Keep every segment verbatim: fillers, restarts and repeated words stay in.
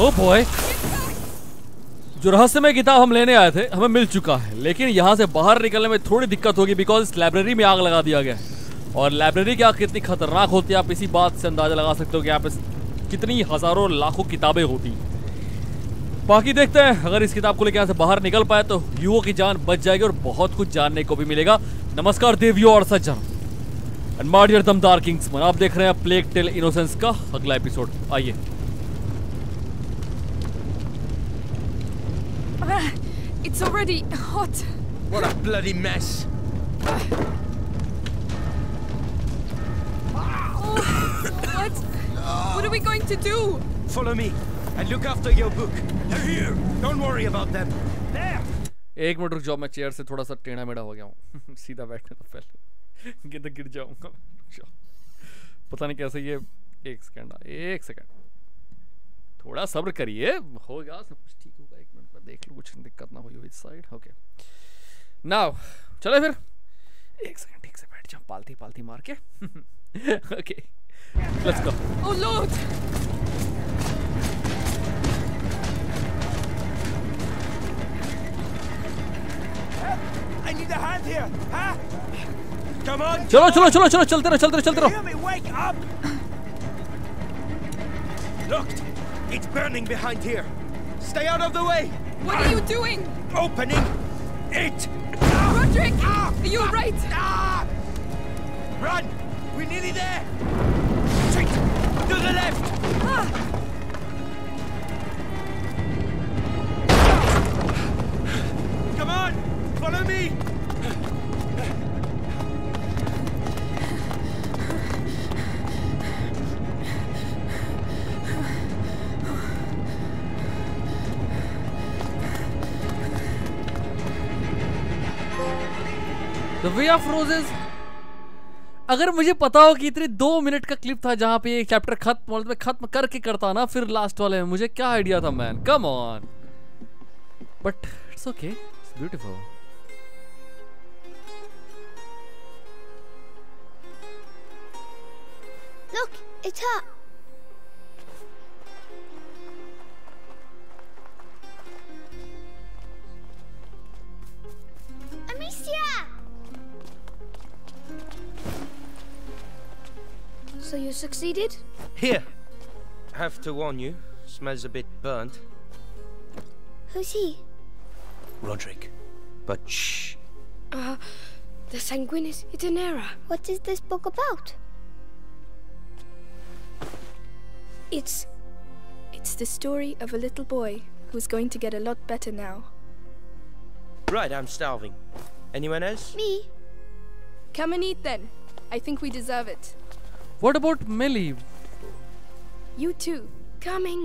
Oh boy. जो रहस्यमय किताब हम लेने आए थे हमें मिल चुका है, लेकिन यहाँ से बाहर निकलने में थोड़ी दिक्कत होगी बिकॉज इस लाइब्रेरी में आग लगा दिया गया है। और लाइब्रेरी की आग कितनी खतरनाक होती है आप इसी बात से अंदाजा लगा सकते हो कि यहाँ पे कितनी हज़ारों लाखों किताबें होती। बाकी देखते हैं, अगर इस किताब को लेकर यहाँ से बाहर निकल पाए तो ह्यूगो की जान बच जाएगी और बहुत कुछ जानने को भी मिलेगा। नमस्कार देवियों और सज्जन, अनमार्डियर दमदार किंग्समैन, आप देख रहे हैं प्लेग टेल इनोसेंस का अगला एपिसोड। आइए। It's already hot. What a bloody mess. Oh, what? What are we going to do? Follow me and look after your book. They're here. Don't worry about them. There. एक minute रुक जाओ, मैं chair से थोड़ा सा टेढ़ा मेढ़ा हो गया हूँ। सीधा बैठने तो पहले गिर गिर जाऊँगा। पता नहीं कैसे ये एक सेकंड एक सेकंड थोड़ा सब्र करिए, होगा सब कुछ ठीक होगा। एक मिनट में देख लो कुछ दिक्कत ना हुई हो इस साइड। ओके नाउ चले फिर, एक सेकंड ठीक से बैठ जाओ पालती पालती मार के। Okay let's go. Oh lord. I need a hand here, huh? Come on. चलो चलो चलो चलो चलते रहो चलते रहो चलते रहो। Wake up! Look, it's burning behind here. Stay out of the way. What are you doing? Opening it. Roderick, are you right? Run! We're nearly there. Straight to the left. Ah. Come on, follow me. The Way of Roses। अगर मुझे पता हो कि इतने दो minute का clip था जहाँ पे ये चैप्टर खत्म मैं खत्म करके करता ना फिर लास्ट वाले में, मुझे क्या आइडिया था man, come on, but it's okay. Beautiful. Look, it's her. Amicia. So you succeeded? Here. Have to warn you, smells a bit burnt. Who's he? Roderick, but shh. Uh, the sanguinis itinera. What is this book about? It's... it's the story of a little boy who's going to get a lot better now. Right, I'm starving. Anyone else? Me. Come and eat then. I think we deserve it. What about Millie? You too. Coming.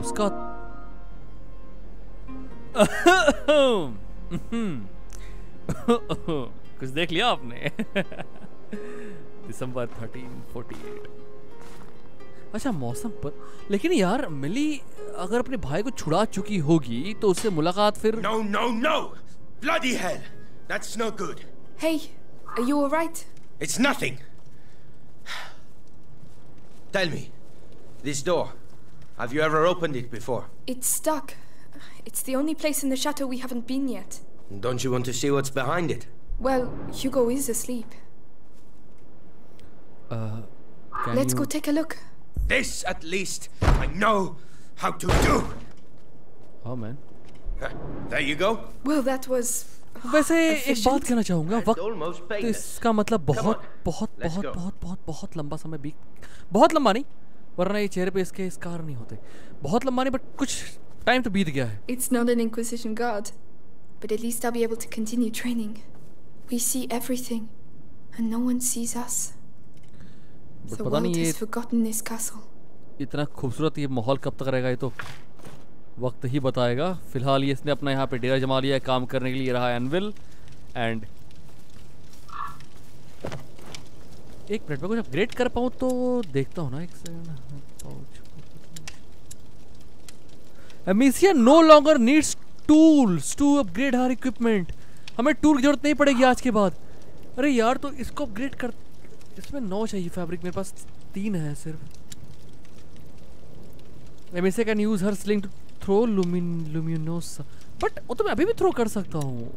उसका कुछ देख लिया आपने। December thirteen forty eight. अच्छा मौसम पर, लेकिन यार मिली अगर अपने भाई को छुड़ा चुकी होगी तो उससे मुलाकात फिर। No no no! Bloody hell! That's no good. Hey, are you alright? It's nothing. Tell me, this door. Have you ever opened it before? It's stuck. It's the only place in the chateau we haven't been yet. Don't you want to see what's behind it? Well, Hugo is asleep. Uh, Let's you... go take a look. This, at least, I know how to do! Oh, man. Uh, there you go. Well, that was... वैसे एक बात कहना चाहूँगा, वक्त तो इसका मतलब बहुत बहुत बहुत बहुत बहुत बहुत लंबा समय बीत बहुत लंबा नहीं वरना ये चेहरे पे इसके स्कार नहीं होते। बहुत लंबा नहीं बट कुछ टाइम तो बीत गया है। It's not an inquisition guard, but at least I'll be able to continue training. We see everything, and no one sees us. The world has forgotten this castle. इतना खूबसूरत ये माहौल कब तक रहेगा ये तो वक्त ही बताएगा। फिलहाल ये इसने अपना यहाँ पे डेरा जमा लिया है, काम करने के लिए रहा है एनविल एंड एक मिनट में कुछ अपग्रेड कर पाऊँ तो देखता हूँ ना। एक second. Amicia no longer needs tools to upgrade our equipment. हमें tool की जरूरत नहीं पड़ेगी आज के बाद. अरे यार तो इसको upgrade कर. इसमें नौ चाहिए fabric, मेरे पास तीन है सिर्फ. Amicia can use her sling to throw lumin luminosa. But वो तो मैं अभी भी throw कर सकता हूँ.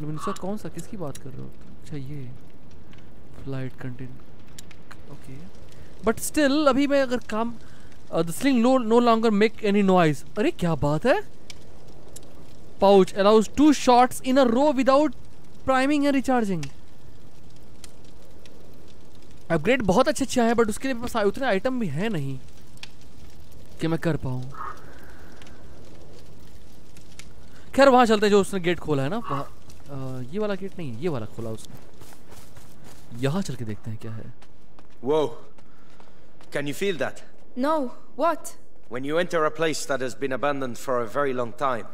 Luminosa कौन सा, किसकी बात कर रहे हो? अच्छा ये light content. Okay. But still अभी मैं अगर काम Uh, the sling no, no longer make any noise. अरे क्या बात है? Pouch allows two shots in a row without priming and recharging. Upgrade बहुत अच्छे अच्छे हैं but उसके लिए पास उतने आइटम भी हैं नहीं कि मैं कर पाऊँ. खैर वहाँ चलते हैं जो उसने गेट खोला है ना वहाँ. uh, ये वाला गेट नहीं, ये वाला खोला उसने. यहाँ चल के देखते हैं क्या है. Whoa, can you feel that? No, what? When you enter a place that has been abandoned for a very long time,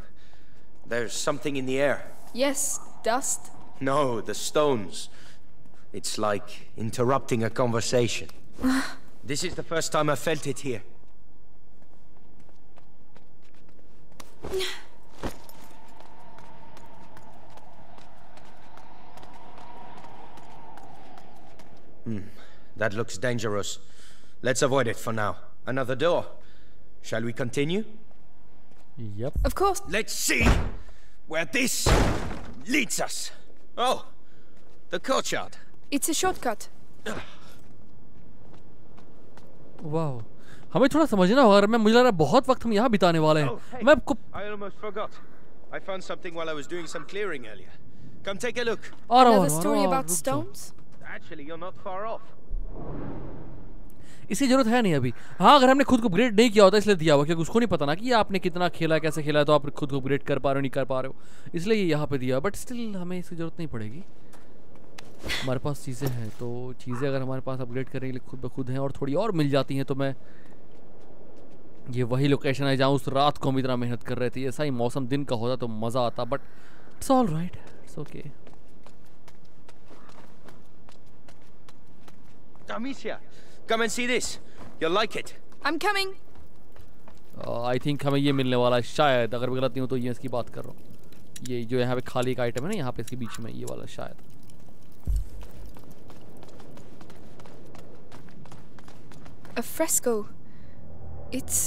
there's something in the air. Yes, dust? No, the stones. It's like interrupting a conversation. This is the first time I felt it here. Hmm, that looks dangerous. Let's avoid it for now. Another door. Shall we continue? Yep. Of course. Let's see where this leads us. Oh, the courtyard. It's a shortcut. Wow. हमें थोड़ा समझना होगा. मैं मुझे लग रहा है बहुत वक्त हम यहाँ बिताने वाले हैं. मैं आपको. I almost forgot. I found something while I was doing some clearing earlier. Come take a look. Another story about stones? Actually, you're not far off. इसकी जरूरत है नहीं अभी. हाँ अगर हमने खुद को अपग्रेड नहीं किया होता इसलिए दिया हुआ, क्योंकि उसको नहीं पता ना कि आपने कितना खेला है, कैसे खेला है, तो आप खुद को अपग्रेड कर पा रहे हो नहीं कर पा रहे हो, इसलिए यहाँ पे दिया. बट स्टिल हमें इसकी जरूरत नहीं पड़ेगी, हमारे पास चीज़ें हैं. तो चीज़ें अगर हमारे पास अपग्रेड करने के लिए खुद ब खुद हैं और थोड़ी और मिल जाती हैं तो मैं ये वही लोकेशन है जहाँ उस रात को हम इतना मेहनत कर रहे थे. ऐसा ही मौसम दिन का होता तो मज़ा आता. But it's all right, it's okay. Come and see this. You'll like it. I'm coming. Uh, I think हमें ये मिलने वाला है शायद, अगर मैं गलत नहीं हूँ तो. ये इसकी बात कर रहा हूँ, ये जो यहाँ पे खाली का आइटम है ना यहाँ पे इसके बीच में, ये वाला शायद. A fresco. It's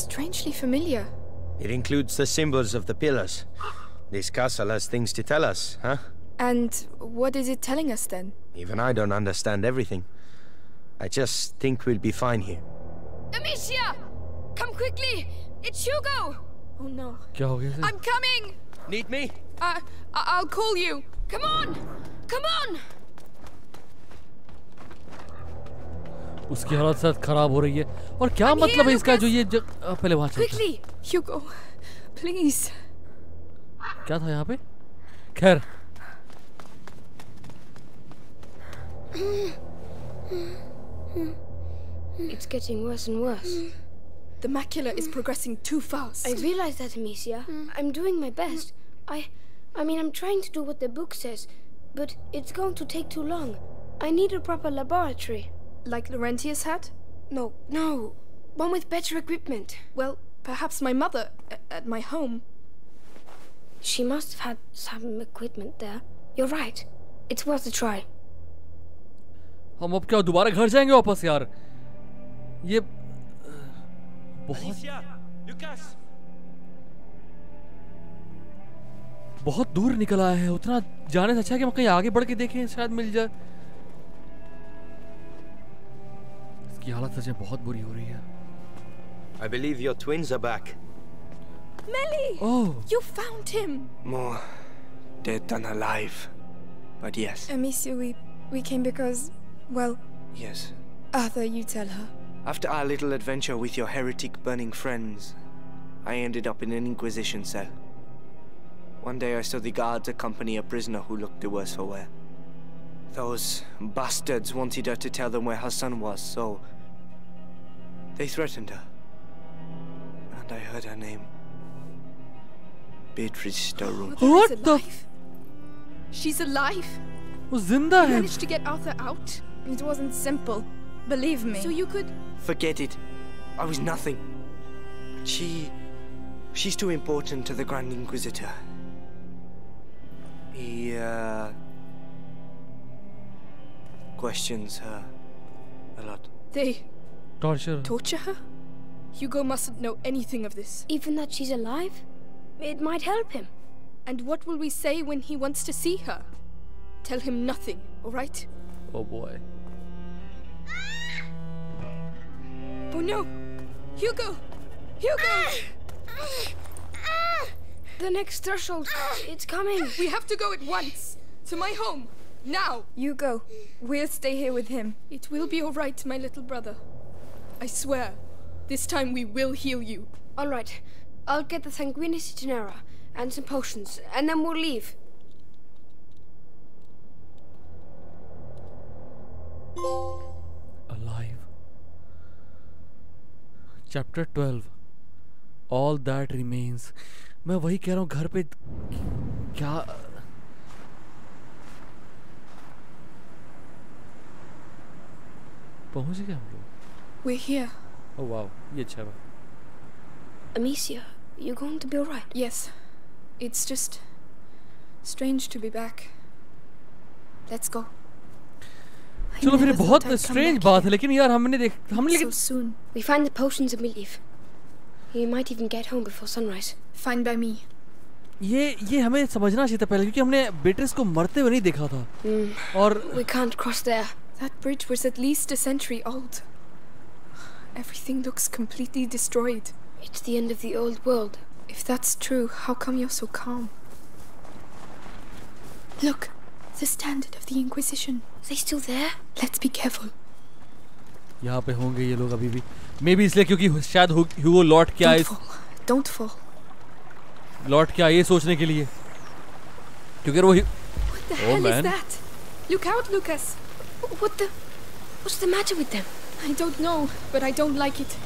strangely familiar. It includes the symbols of the pillars. This castle has things to tell us, huh? And what is it telling us then? Even I don't understand everything. I just think we'll be fine here. Amicia! Come quickly! It's Hugo! Oh no. I'm coming! Need me? Uh, I'll call you. Come on! Come on! उसकी हालत शायद खराब हो रही है. और क्या मतलब है इसका जो ये पहले वहाँ चलते हैं. Quickly, Hugo, please. क्या था यहाँ पे? खैर. It's getting worse and worse. The macula is progressing too fast. I realize that, Amicia. I'm doing my best. I I mean, I'm trying to do what the book says, but it's going to take too long. I need a proper laboratory. Like Laurentius had? No, no. One with better equipment. Well, perhaps my mother at my home. She must have had some equipment there. You're right. It's worth a try. हम अब क्या दोबारा घर जाएंगे वापस यार. ये बहुत बहुत दूर निकल आया है. उतना जाने से अच्छा है कि हम कहीं आगे बढ़ के देखें, शायद मिल जाए. इसकी हालत सच में बहुत बुरी हो रही है. I believe your twins are back. Melly, oh, you found him. More dead than alive, but yes. Amicia, we we came because, well, yes. Arthur, you tell her. After our little adventure with your heretic burning friends, I ended up in an inquisition cell. One day I saw the guards accompany a prisoner who looked the worse for wear. Those bastards wanted her to tell them where her son was, so they threatened her. And I heard her name. Beatrice Sturro. What the? She's alive? Wo zinda hai? You managed to get Arthur out? It wasn't simple. Believe me. So you could... Forget it. I was nothing. She She's too important to the Grand Inquisitor. He, uh... questions her a lot. They... torture her. Torture her? Hugo mustn't know anything of this. Even that she's alive? It might help him. And what will we say when he wants to see her? Tell him nothing, all right? Oh boy. Oh no! Hugo! Hugo! The next threshold, it's coming. We have to go at once. To my home, now. You go. We'll stay here with him. It will be all right, my little brother. I swear, this time we will heal you. All right, I'll get the sanguinis itinera and some potions, and then we'll leave. Alive. Chapter twelve. All that remains. मैं वही कह रहा हूँ घर पे क्या पहुँच गए हम लोग. We're here. Oh wow, ये अच्छा है. Amicia, you're going to be all right. Yes, it's just strange to be back. Let's go. चलो फिर बहुत strange बात है लेकिन यार हमने देख हमने So soon. We find the potions and we leave. You might even get home before sunrise. Fine by me. ये ये हमें समझना चाहिए था पहले क्योंकि हमने बेट्रिस को मरते हुए नहीं देखा था. और We can't cross there. That bridge was at least a century old. Everything looks completely destroyed. It's the end of the old world. If that's true, how come you're so calm? Look, the standard of the Inquisition. Are they still there? Let's be careful. यहाँ पे होंगे ये लोग अभी भी. Maybe इसलिए क्योंकि शायद हुगो लौट के आए. Don't fall. लौट के आए ये सोचने के लिए. क्योंकि वो. What the hell is that? Look out, Lucas. What the? What's the matter with them? I don't know, but I don't like it.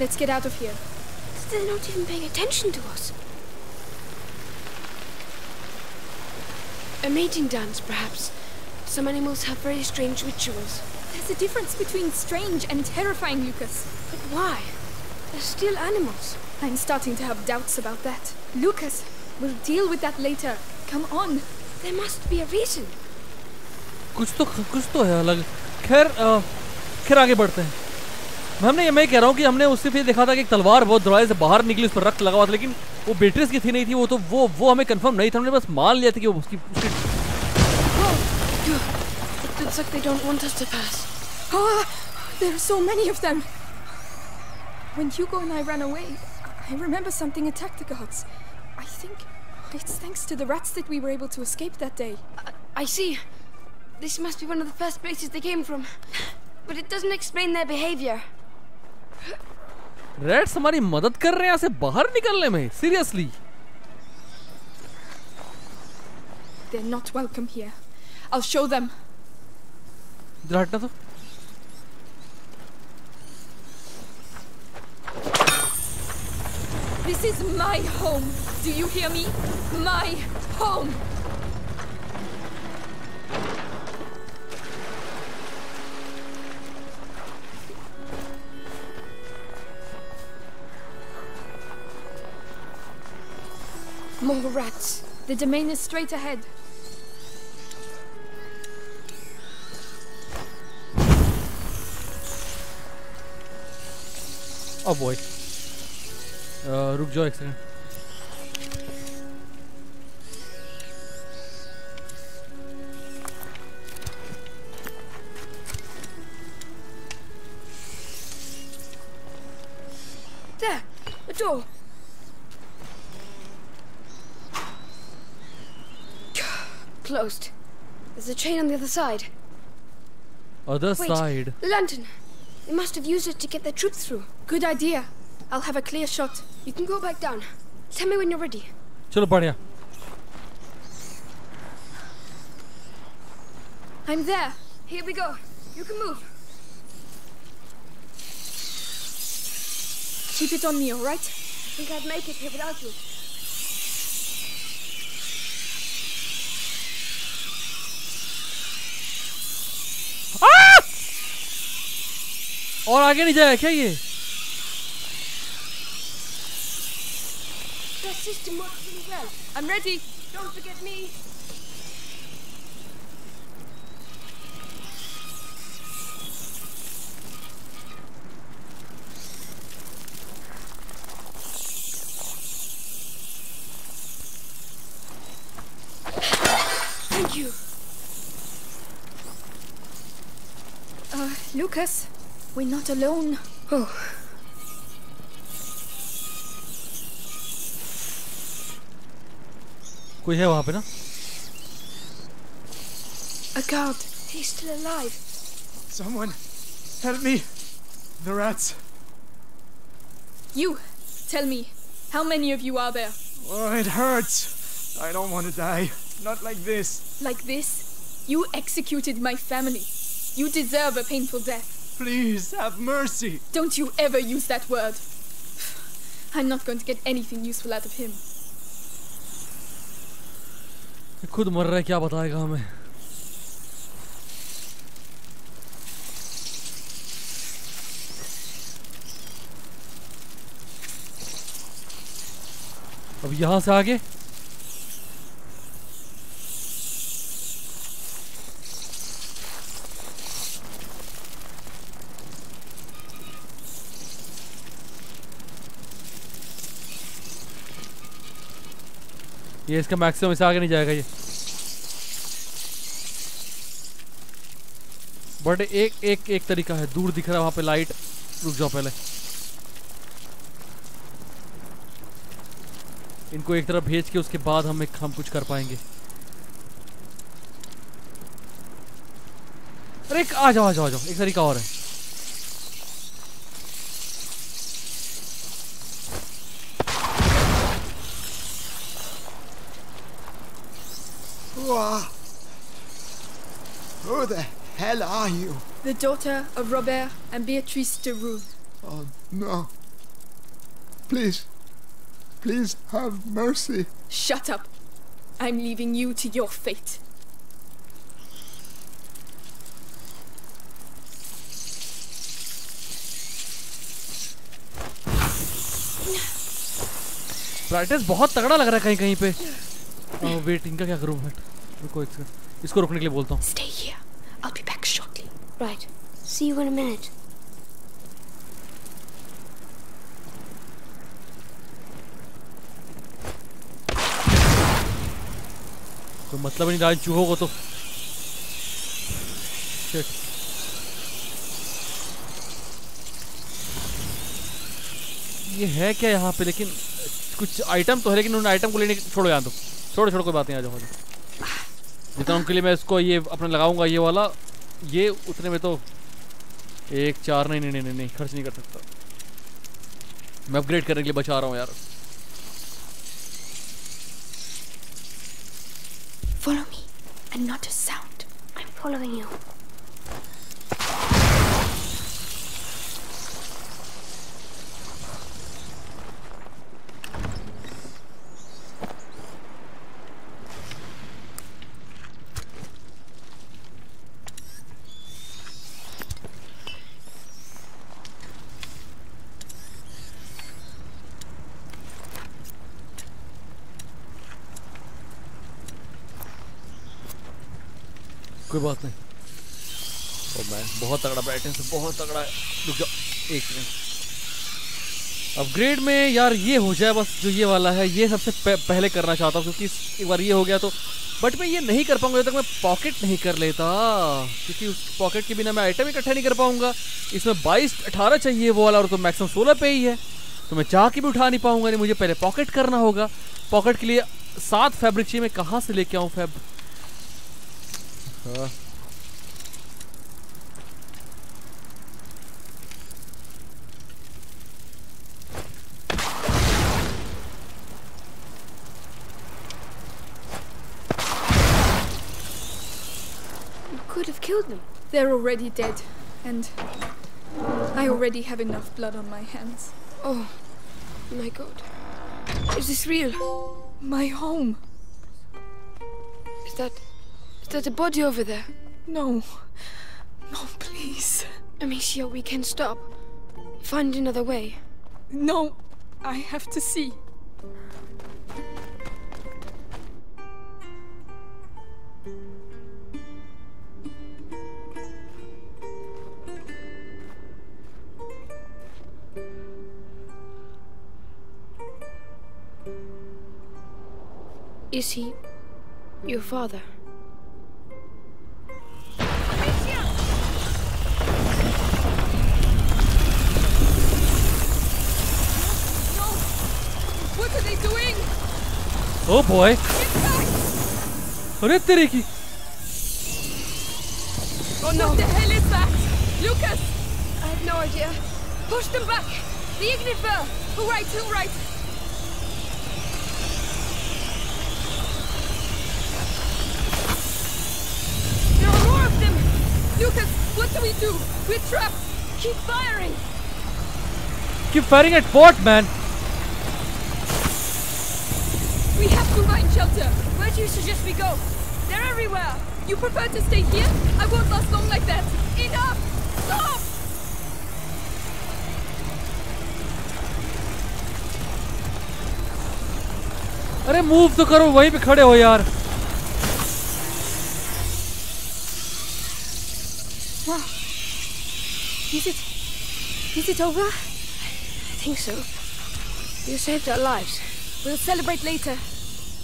Let's get out of here. They're not even paying attention to us. A mating dance, perhaps. Some animals have very strange rituals. There's a difference between strange and terrifying, Lucas. But why? They're still animals. I'm starting to have doubts about that. Lucas, we'll deal with that later. Come on. There must be a reason. कुछ तो कुछ तो है अलग. खैर खैर आगे बढ़ते हैं. हमने मैं कह रहा हूँ कि हमने उससे फिर देखा था कि एक तलवार बहुत दरवाजे से बाहर निकली उस पर रक्त लगा हुआ था लेकिन वो बेट्रिस की थी नहीं थी वो तो वो वो हमें कंफर्म नहीं था हमने बस मान लिया था कि वो उसकी Looks like they don't want us to pass. Ah, there are so many of them. When Hugo and I ran away, I remember something attacked the guards. I think it's thanks to the rats that we were able to escape that day. I, I see. This must be one of the first places they came from. But it doesn't explain their behavior. Rats हमारी मदद कर रहे हैं यहाँ से बाहर निकलने में. Seriously. They're not welcome here. I'll show them. हटना तो This is my home. Do you hear me? My home. More rats. The domain is straight ahead. Oh boy. Uh, रुक जाओ एक second. There, the door. Closed. There's a chain on the other side. Other Wait, side. The lantern. They must have used it to get their troops through. Good idea. I'll have a clear shot. You can go back down. Tell me when you're ready. चलो बढ़िया. I'm there. Here we go. You can move. Keep it on me, all right? I think I'd make it here without you. Ah! और आगे नहीं जाए क्या ये system works really well. I'm ready. Don't forget me. Thank you. Uh, Lucas, we're not alone. Oh. कोई है वहाँ पे ना? A guard. He's still alive. Someone, help me. The rats. You, tell me, how many of you are there? Oh, it hurts. I don't want to die. Not like this. Like this? You executed my family. You deserve a painful death. Please, have mercy. Don't you ever use that word. I'm not going to get anything useful out of him. खुद मर रहा है क्या बताएगा हमें अब यहाँ से आगे ये इसका मैक्सिमम इससे आगे नहीं जाएगा ये बट एक एक एक तरीका है दूर दिख रहा है वहाँ पे लाइट रुक जाओ पहले इनको एक तरफ भेज के उसके बाद हम एक हम कुछ कर पाएंगे अरे आ जाओ आ जाओ आ जाओ एक तरीका और है Who the hell are you? The daughter of Robert and Beatrice de Rue. Oh no. Please. Please have mercy. Shut up. I'm leaving you to your fate. Practice बहुत तगड़ा लग रहा है कहीं कहीं पे। Oh wait, इनका क्या करूँ मैं? रुको एक सेकंड इसको रोकने के लिए बोलता हूँ। Stay here. I'll be back shortly. Right. See you in a minute. कोई मतलब नहीं डाल चूहों को तो। Shit. ये है क्या यहाँ पे लेकिन कुछ आइटम तो है लेकिन उन आइटम को लेने छोड़ो यहाँ तो छोड़ो छोड़ो कोई बात नहीं आ जाओ जितना उनके लिए मैं इसको ये अपना लगाऊंगा ये वाला ये उतने में तो एक चार नहीं नहीं नहीं नहीं, नहीं खर्च नहीं कर सकता मैं अपग्रेड करने के लिए बचा रहा हूँ यार Follow me and not a sound. I'm following you. कोई बात नहीं ओ मैन बहुत तगड़ा ब्राइटनेस बहुत तगड़ा है रुक जाओ एक मिनट अपग्रेड में यार ये हो जाए बस जो ये वाला है ये सबसे पह, पहले करना चाहता हूँ क्योंकि एक बार ये हो गया तो बट मैं ये नहीं कर पाऊंगा जब तक मैं पॉकेट नहीं कर लेता क्योंकि उस पॉकेट के बिना मैं आइटम इकट्ठा नहीं कर पाऊंगा इसमें बाईस अठारह चाहिए वो वाला और तो मैक्सिमम सोलह पे ही है तो मैं चाह के भी उठा नहीं पाऊंगा नहीं मुझे पहले पॉकेट करना होगा पॉकेट के लिए सात फैब्रिक चाहिए मैं कहाँ से लेके आऊँ फैब हाँ You could have killed them. They're already dead, and I already have enough blood on my hands. Oh my God. Is this real? My home. Is that... Is that a body over there? No. No, please. Amicia, we can stop. Find another way. No, I have to see. Is he your father? Amicia! No! What are they doing? Oh boy! Get back! Oh no! What the hell is that? Lucas! I have no idea. Push them back! The ignifer! Who right, who right? There are more of them! Lucas, what do we do? We're trapped! Keep firing! Keep firing at what, man? We have to find shelter! Where do you suggest we go? They're everywhere! You prefer to stay here? I won't last long like that! Enough! Stop! अरे move तो करो वहीं पे खड़े हो यार। Wow. Is it? Is it over? I think so. You saved our lives. We'll celebrate later.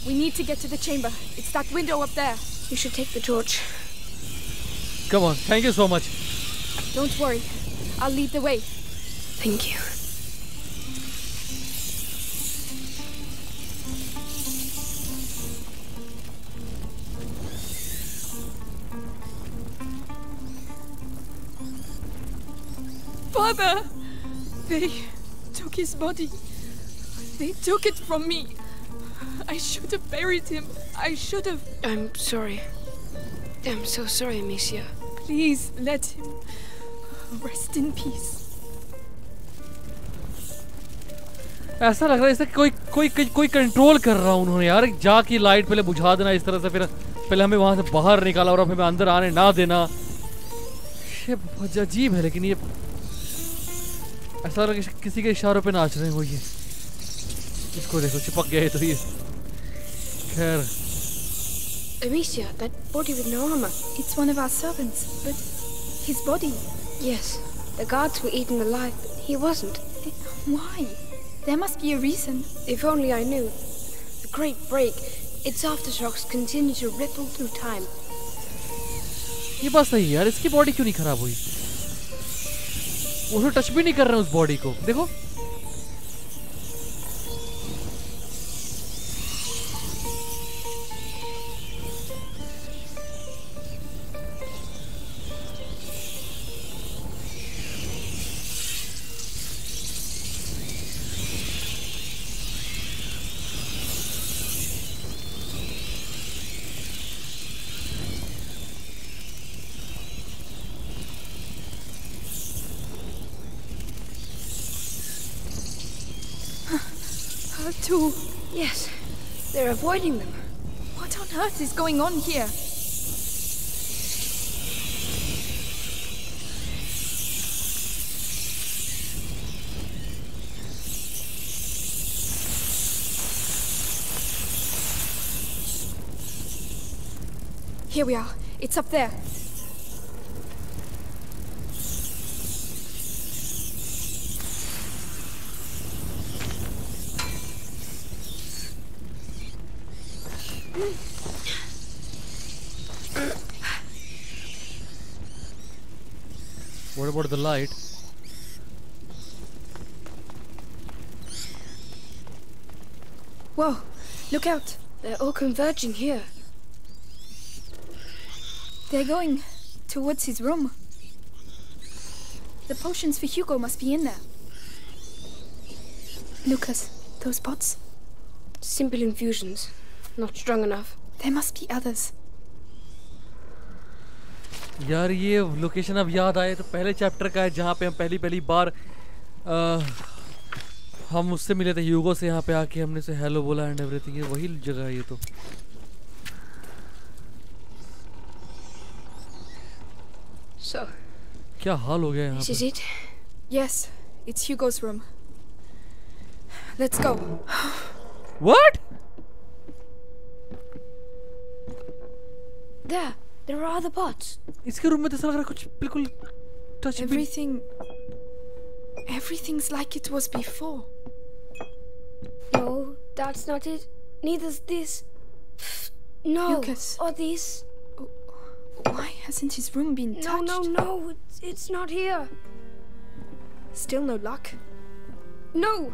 We need to get to the chamber. It's that window up there. You should take the torch. Come on. Thank you so much. Don't worry. I'll lead the way. Thank you. Father! They took his body. They took it from me. I should have buried him. I should have... I'm sorry. I'm so sorry, Amicia. Please let him rest in peace. ऐसा लग रहा है इससे कोई कोई कोई control कर रहा हूँ उन्होंने यार जाके लाइट पहले बुझा देना इस तरह से फिर पहले हमें वहाँ से बाहर निकाला और अब हमें अंदर आने ना देना ये बहुत अजीब है लेकिन ये ऐसा लग रहा है किसी के इशारों पे नाच रहे हो ये इसको देखो चिपक गया है तो ये खैर Amicia, that body with no armor. It's one of our servants, but his body. Yes, the guards were eaten alive, but he wasn't. Why? There must be a reason. If only I knew. The Great Break. Its aftershocks continue to ripple through time. ये बात सही है यार इसकी body क्यों नहीं खराब हुई? उसे टच भी नहीं कर रहे हैं उस बॉडी को देखो Too. Yes, they're avoiding them. What on earth is going on here? Here we are. It's up there. What about the light? Whoa, look out. They're all converging here. They're going towards his room. The potions for Hugo must be in there. Lucas, those pots? Simple infusions. Not strong enough. There must be others. यार ये location अब याद आए तो पहले chapter का है जहाँ पे हम पहली पहली बार आ, हम उससे मिले थे ह्यूगो से यहाँ पे आके हमने से हेलो बोला एंड एवरीथिंग ये वही जगह है ये तो so, क्या हाल हो गया यहाँ पे? Is it? Yes, it's Hugo's room. Let's go. What? There, there are other pots. इसके रूम में तो लग रहा कुछ बिल्कुल touch everything. Everything's like it was before. No, that's not it. Neither's this. No. Lucas. Or these. Why hasn't his room been touched? No, no, no. It's, it's not here. Still no luck? No.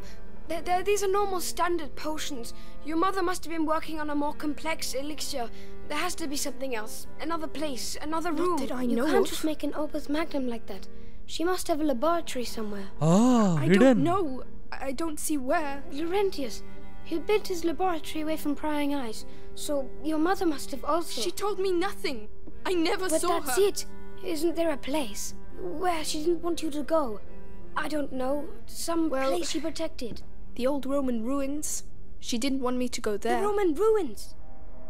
They're, they're, these are normal standard potions. Your mother must have been working on a more complex elixir. There has to be something else. Another place. Another room. Not that I know. You can't just make an Opus Magnum like that. She must have a laboratory somewhere. Ah, hidden. I don't know. I don't see where. Laurentius. He built his laboratory away from prying eyes. So your mother must have also... She told me nothing. I never but saw her. But that's it. Isn't there a place where she didn't want you to go? I don't know. Some well, place she protected. The old Roman ruins. She didn't want me to go there. The Roman ruins?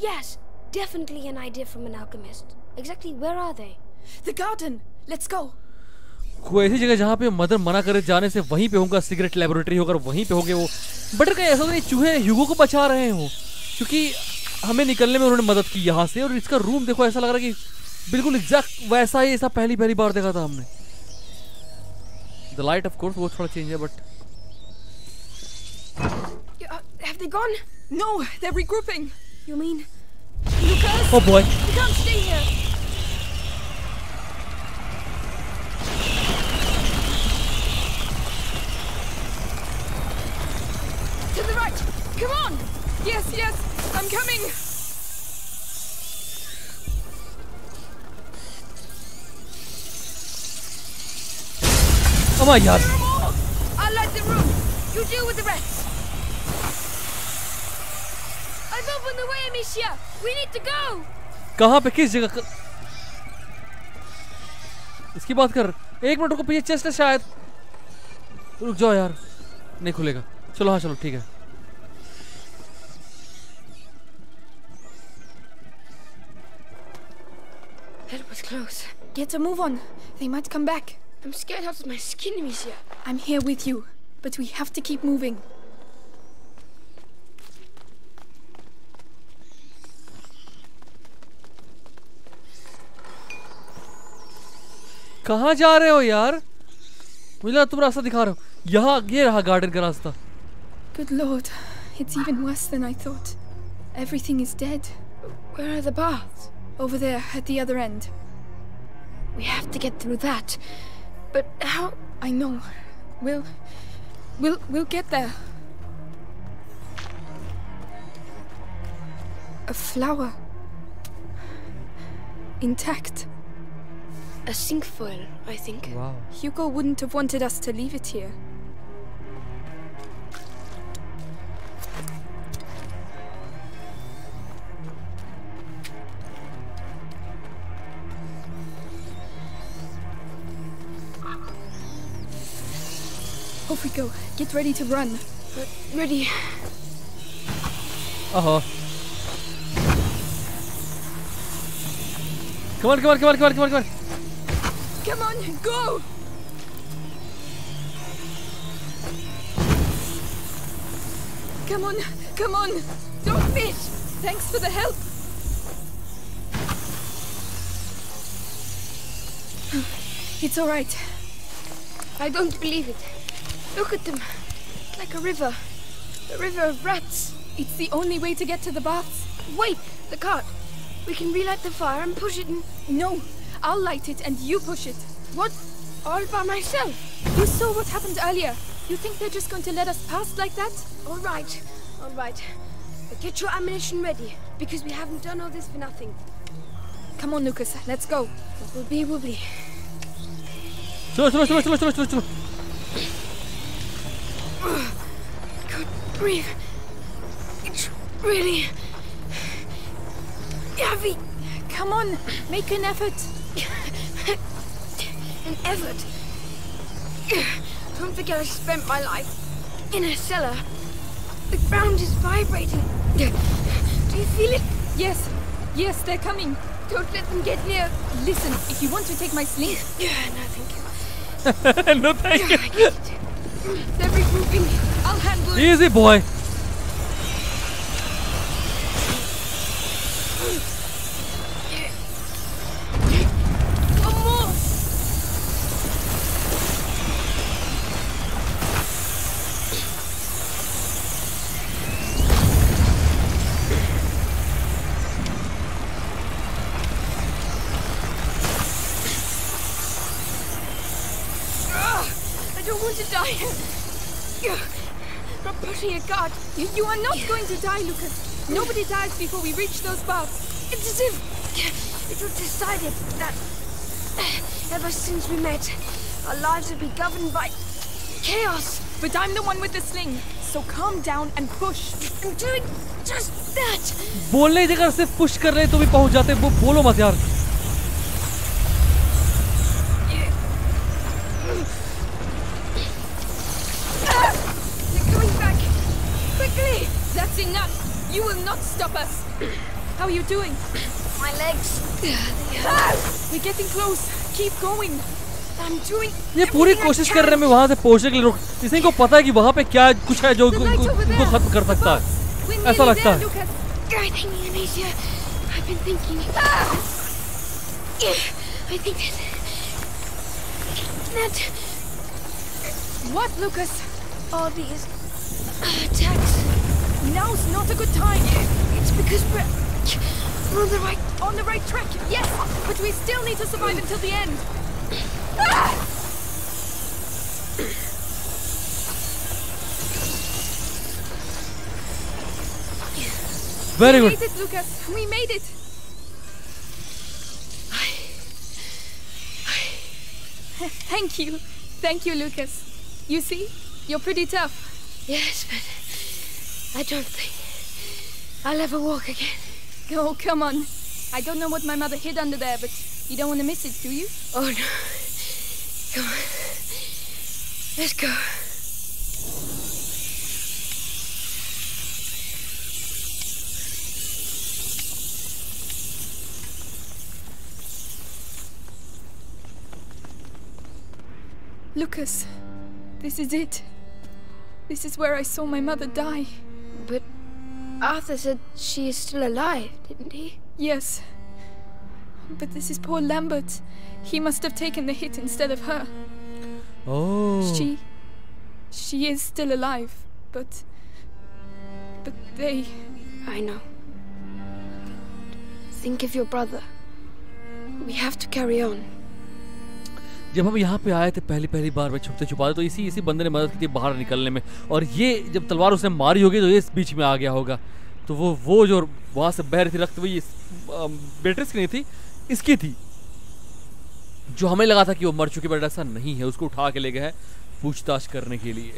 Yes. Definitely an idea from an alchemist. Exactly where are they? The garden. Let's go. कोई ऐसी जगह जहाँ पे mother मना करे जाने से वहीं पे होगा सिगरेट लेबोरेटरी होगा वहीं पे होंगे वो बटर का ऐसा नहीं चूहे ह्यूगो को बचा रहे हो क्योंकि हमें निकलने में उन्होंने मदद की यहाँ से और इसका रूम देखो ऐसा लग रहा है कि बिल्कुल एग्जैक्ट वैसा ही ऐसा पहली पहली बार देखा था हमने द लाइट ऑफ कोर्स वो थोड़ा चेंज है but have they gone no they are regrouping you mean Lucas oh boy you can't stay here To the right! Come on! Yes, yes! I'm coming! Oh my god! There are more! I'll light the room! You deal with the rest! I've opened the way, Amicia! We need to go! कहाँ पे किस जगह इसकी बात कर एक minute को पीछे चेस्ट है शायद रुक जाओ यार नहीं खुलेगा चलो हाँ चलो ठीक है That was close. Get a move on. They might come back. I'm scared out of my skin, Amicia. I'm here with you, but we have to keep moving. कहाँ जा रहे हो यार? मुझे लगा तुम रास्ता दिखा रहे हो। यहाँ ये रहा गार्डन का रास्ता। Good lord, it's even worse than I thought. Everything is dead. Where are the baths? Over there, at the other end. We have to get through that. But how? I know. We'll... We'll, we'll get there. A flower. Intact. A cinquefoil, I think. Wow. Hugo wouldn't have wanted us to leave it here. Off we go. Get ready to run. But ready. Uh-huh. Come on, come on, come on, come on, come on, come on. Come on, go! Come on, come on. Don't miss. Thanks for the help. It's all right. I don't believe it. Look at them. It's like a river. A river of rats. It's the only way to get to the baths. Wait, the cart. We can relight the fire and push it in. No, I'll light it and you push it. What? All by myself? You saw what happened earlier. You think they're just going to let us past like that? All right, all right. But get your ammunition ready, because we haven't done all this for nothing. Come on, Lucas, let's go. What will be, will be. Slow, slow, slow, slow, slow, slow, slow. I couldn't breathe. It's really heavy. Come on, make an effort. An effort? Don't forget I spent my life in a cellar. The ground is vibrating. Do you feel it? Yes, yes, they're coming. Don't let them get near. Listen, if you want to take my sleeve. Yeah, no, thank you. No, thank you. They're regrouping. I'll handle it. Easy, boy. One more. don't want to die. Rapatria, God, you, you are not going to die, Lucas. Nobody dies before we reach those bars. It's as if it was decided that ever since we met, our lives would be governed by chaos. But I'm the one with the sling, so calm down and push. I'm doing just that. बोलने की जगह सिर्फ push कर रहे तो भी पहुँच जाते वो बोलो मत यार. Enough! You will not stop us! How are you doing? My legs... Ah! We're getting close. Keep going. I'm doing everything I can. The light over there! Above! We're nearly there, Lucas! I think, Amicia, I've been thinking... Ah! I think that... that... What, Lucas? All these... attacks... Now's not a good time. It's because we're, we're on the right on the right track. Yes, but we still need to survive until the end. Ah! Very good. We made it, Lucas. We made it. I, I. Thank you, thank you, Lucas. You see, you're pretty tough. Yes, but. I don't think I'll ever walk again. Oh, come on. I don't know what my mother hid under there, but you don't want to miss it, do you? Oh, no. Come on. Let's go. Lucas, this is it. This is where I saw my mother die. But Arthur said she is still alive, didn't he? Yes. But this is poor Lambert. He must have taken the hit instead of her. Oh. She... she is still alive, but... but they... I know. Think of your brother. We have to carry on. जब हम यहाँ पे आए थे पहली पहली बार में छुपते छुपाते तो इसी इसी बंदे ने मदद की थी बाहर निकलने में और ये जब तलवार उसने मारी होगी तो ये इस बीच में आ गया होगा तो वो वो जो वहाँ से बह रही थी रक्त वही बेट्रिस की नहीं थी इसकी थी जो हमें लगा था कि वो मर चुकी बट ऐसा नहीं है उसको उठा के ले गया है पूछताछ करने के लिए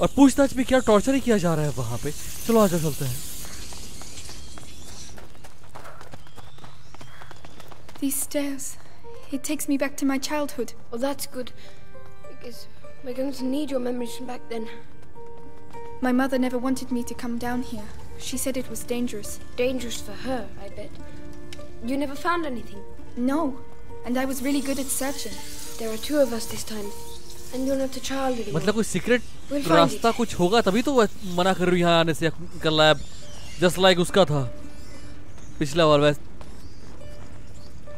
और पूछताछ भी क्या टॉर्चर ही किया जा रहा है वहाँ पे चलो आगे चलते हैं These stairs, it takes me back to my childhood. Oh, that's good, because we're going to need your memories from back then. My mother never wanted me to come down here. She said it was dangerous. Dangerous for her, I bet. You never found anything? No, and I was really good at searching. There are two of us this time, and you're not a child anymore. मतलब कोई secret रास्ता कुछ होगा तभी तो मना कर रही है यहाँ आने से कल just like उसका था पिछला वाला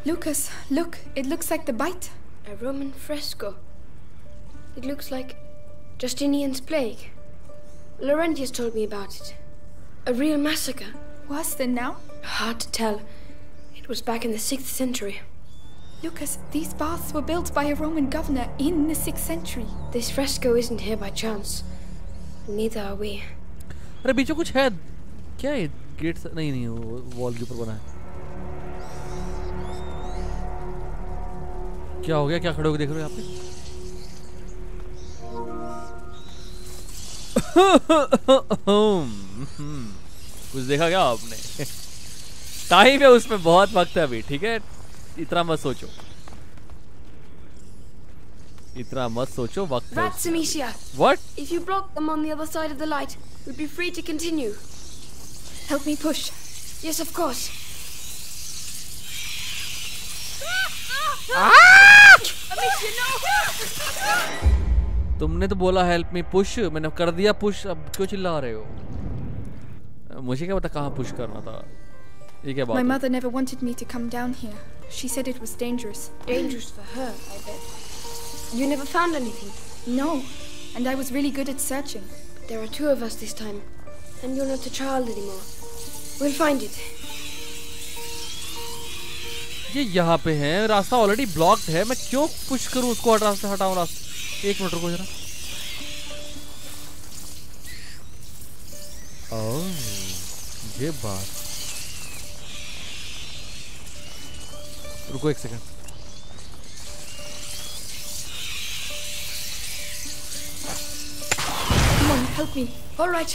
Lucas, look, it looks like the bite. A Roman fresco. It looks like Justinian's plague. Laurentius told me about it. A real massacre. Worse than now? Hard to tell. It was back in the sixth century. Lucas, these baths were built by a Roman governor in the sixth century. This fresco isn't here by chance. Neither are we. अरे बीचों कुछ है क्या ये gets नहीं नहीं वो wall के ऊपर बना है क्या हो गया क्या खड़े होकर देख रहे हो आपने कुछ देखा क्या आपने टाइम है उसमें बहुत वक्त है अभी ठीक है इतना मत सोचो इतना मत सोचो वक्त है Amicia what if you block them on the other side of the light we'd be free to continue help me push yes of course Ah! Amicia, no! तुमने तो बोला हेल्प मी पुश मैंने कर दिया पुश अब क्यों चिल्ला रहे हो मुझे क्या पता कहाँ पुश करना था ये क्या बात My mother never wanted me to come down here. She said it was dangerous. Dangerous for her, I bet. You never found anything? No, and I was really good at searching. There are two of us this time, and you're not a child anymore. We'll find it. ये यहाँ पे है, रास्ता already blocked है, मैं क्यों push करूँ उसको, रास्ता हटाऊँ रास्ता। एक मिनट रुको जरा। ओह ये बात, रुको एक second. Help me. All right.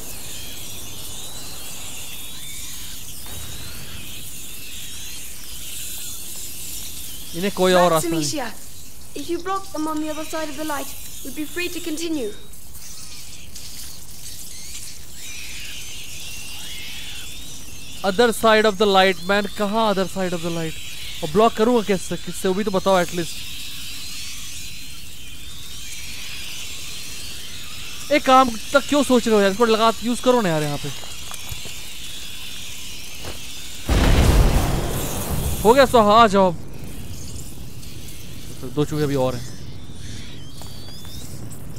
इन्हें कोई और रास्ता नहीं। If you block them on the other side of the light, we'll be free to continue. Other side of the light, man, कहाँ other side of the light? और block करूँगा कैसे? किससे वो भी तो बताओ एटलीस्ट। एक काम तक क्यों सोच रहे हो यार, इसको लगा यूज करो ना यार। यहाँ पे हो गया सो, हाँ जॉब तो दो चूहे अभी और हैं,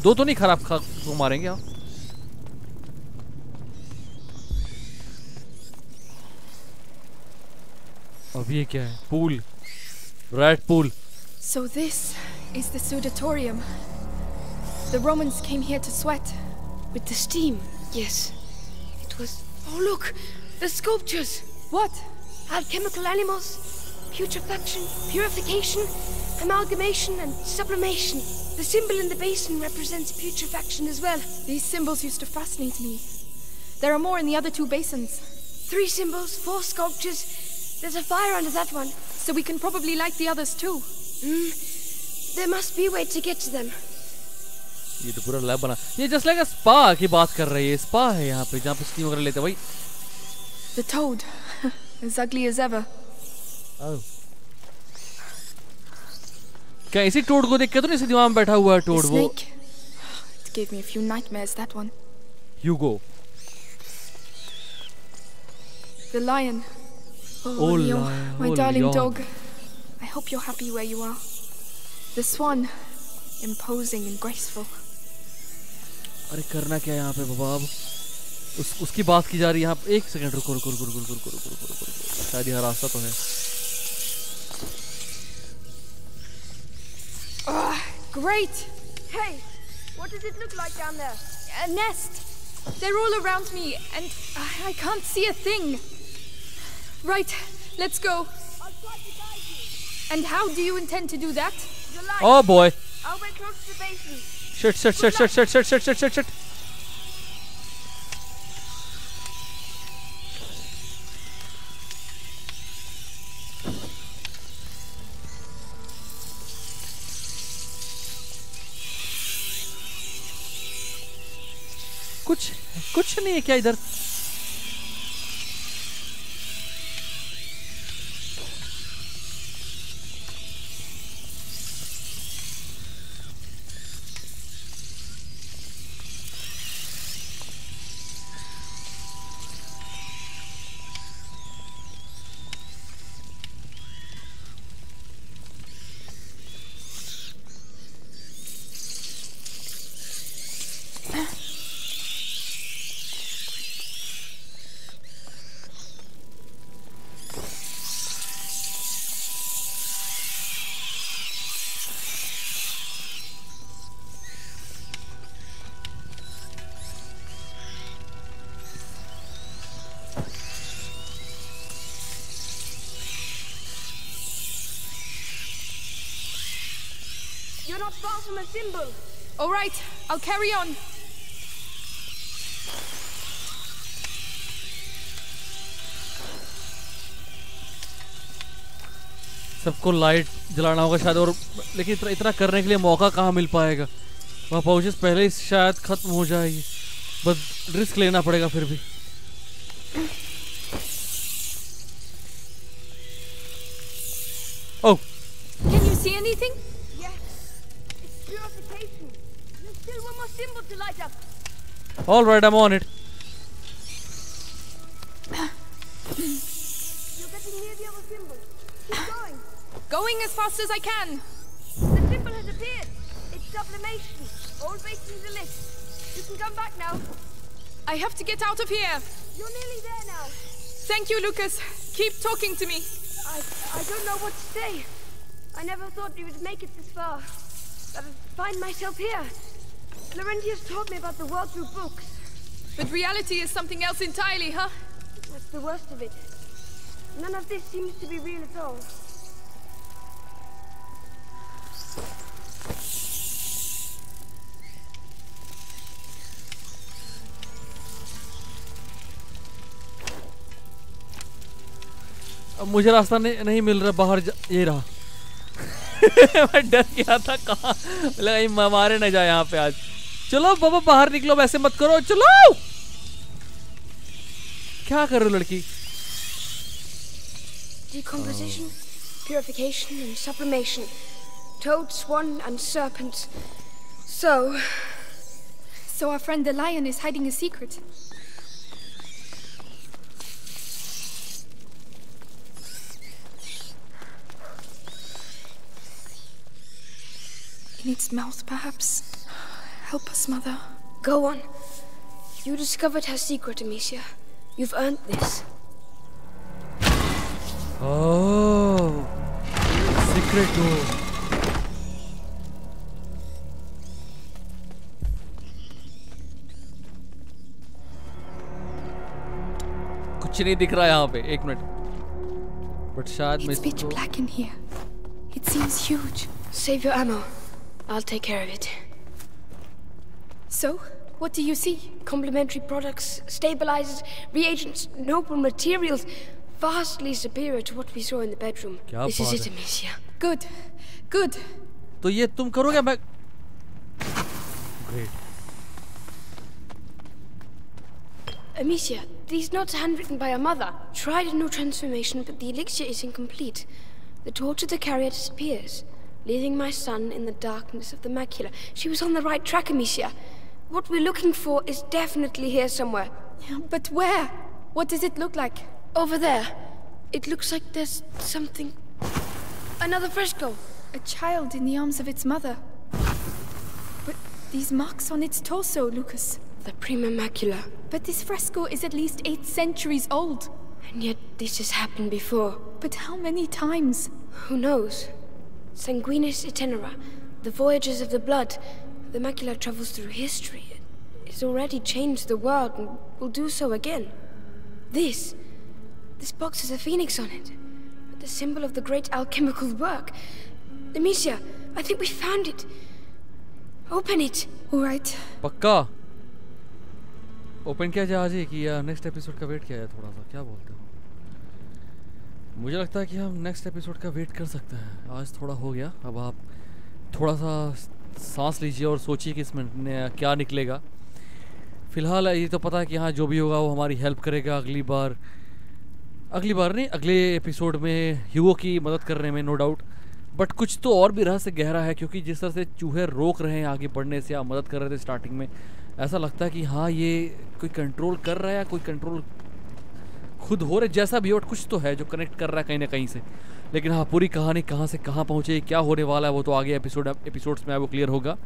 दो तो नहीं खराब खा तो मारेंगे आप। अब ये क्या है? Pool, red pool. So this is the sudatorium. The Romans came here to sweat with the steam. Yes, it was. Oh look, the sculptures. What? Alchemical animals, putrefaction, purification, amalgamation, and sublimation. The symbol in the basin represents putrefaction as well. These symbols used to fascinate me. There are more in the other two basins. Three symbols, four sculptures. There's a fire under that one, so we can probably light the others too. Hmm. There must be a way to get to them. ये तो पूरा lab बना, ये just like spa की बात कर रही है। स्पा है यहाँ पे जहाँ पे स्टीम वगैरह लेते हैं भाई। The toad, as ugly as ever. Oh. क्या इसी टोड को देख के तो नहीं, इसी दिमाग में बैठा हुआ है टोड वो। Snake. It gave me a few nightmares, that one. Hugo. The lion. Oh, Leo, my darling dog. I hope you're happy where you are. The swan. Imposing and graceful. अरे करना क्या यहाँ पे बाबा? उस उसकी बात की जा रही है यहाँ पे। एक सेकंड रुको रुको रुको रुको रुको रुको रुको रुको रुको। शायद यहाँ रास्ता तो है। Ah, great. Hey, what does it look like down there? A nest. They're all around me, and I can't see a thing. Right, let's go. I'll try to guide you. And how do you intend to do that? Oh boy. I'll be close to the basin. Shit, shit, shit, shit, shit, shit, shit, shit, shit, shit. कुछ कुछ नहीं है क्या इधर? Not far from a symbol. All right, I'll carry on. सबको light जलाना होगा शायद, और लेकिन इतना इतना करने के लिए मौका कहाँ मिल पाएगा? वहाँ पहुँचे पहले शायद खत्म हो जाएगी, बस रिस्क लेना पड़ेगा फिर भी। see anything? Yes, it's purification. There's still one more symbol to light up. All right, I'm on it. You're getting near the other symbol. Keep going. Going as fast as I can. The symbol has appeared. It's sublimation. All based in the list. You can come back now. I have to get out of here. You're nearly there now. Thank you, Lucas. Keep talking to me. I, I don't know what to say. I never thought we would make it this far. I would find myself here. Laurentius taught me about the world through books. But reality is something else entirely, huh? That's the worst of it. None of this seems to be real at all. अब मुझे रास्ता नहीं मिल रहा बाहर ये रहा मैं डर गया था कहाँ लगा मारे ना जाए यहाँ पे आज चलो बाबा बाहर निकलो वैसे मत करो चलो क्या कर रहे हो लड़की decomposition purification and sublimation toad swan and serpent so so our friend the lion is hiding a secret. In its mouth, perhaps. Help us, Mother. Go on. You discovered her secret, Amicia. You've earned this. Oh, secret door. कुछ नहीं दिख रहा यहाँ पे. एक minute. But शायद मैं. It's pitch black in here. It seems huge. Save your ammo. I'll take care of it. So, what do you see? Complementary products, stabilizers, reagents, noble materials, vastly superior to what we saw in the bedroom. This is it, Amicia. Good, good. So, you will do this? Great. Amicia, these notes are handwritten by your mother. Tried a new transformation, but the elixir is incomplete. The torch of the carrier disappears, leaving my son in the darkness of the macula. She was on the right track, Amicia. What we're looking for is definitely here somewhere. Yeah, but where? What does it look like? Over there. It looks like there's something... Another fresco. A child in the arms of its mother. But these marks on its torso, Lucas. The prima macula. But this fresco is at least eight centuries old. And yet this has happened before. But how many times? Who knows? Sanguinis itinera, the voyages of the blood. The macula travels through history. It's already changed the world and will do so again. This, this box has a phoenix on it, the symbol of the great alchemical work. Amicia, I think we found it. Open it. All right. Pakka. Open क्या जाजे कि यार next episode का wait किया है थोड़ा सा क्या बोलते हो? मुझे लगता है कि हम नेक्स्ट एपिसोड का वेट कर सकते हैं आज थोड़ा हो गया अब आप थोड़ा सा सांस लीजिए और सोचिए कि इसमें क्या निकलेगा फ़िलहाल ये तो पता है कि हाँ जो भी होगा वो हमारी हेल्प करेगा अगली बार अगली बार नहीं अगले एपिसोड में ह्यूगो की मदद करने में नो डाउट बट कुछ तो और भी रहस्य गहरा है क्योंकि जिस तरह से चूहे रोक रहे हैं आगे बढ़ने से या मदद कर रहे थे स्टार्टिंग में ऐसा लगता है कि हाँ ये कोई कंट्रोल कर रहा है या कोई कंट्रोल खुद हो रहे जैसा भी हो कुछ तो है जो कनेक्ट कर रहा है कहीं ना कहीं से लेकिन हाँ पूरी कहानी कहाँ से कहाँ पहुँचे क्या होने वाला है वो तो आगे एपिसोड एपिसोड्स में वो क्लियर होगा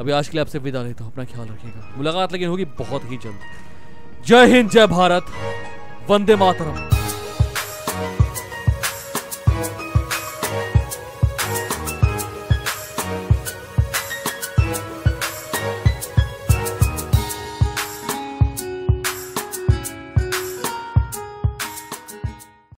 अभी आज के लिए आपसे विदा लेता हूँ अपना ख्याल रखिएगा मुलाकात लेकिन होगी बहुत ही जल्द जय हिंद जय भारत वंदे मातरम